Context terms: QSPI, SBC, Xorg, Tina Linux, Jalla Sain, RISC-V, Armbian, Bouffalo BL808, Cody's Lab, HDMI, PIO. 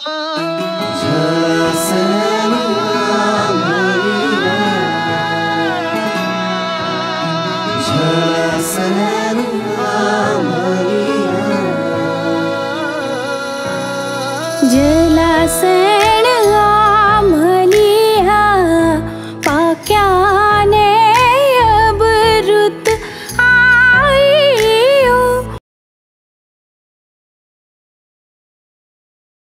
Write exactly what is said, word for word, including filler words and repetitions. Jalla Sain.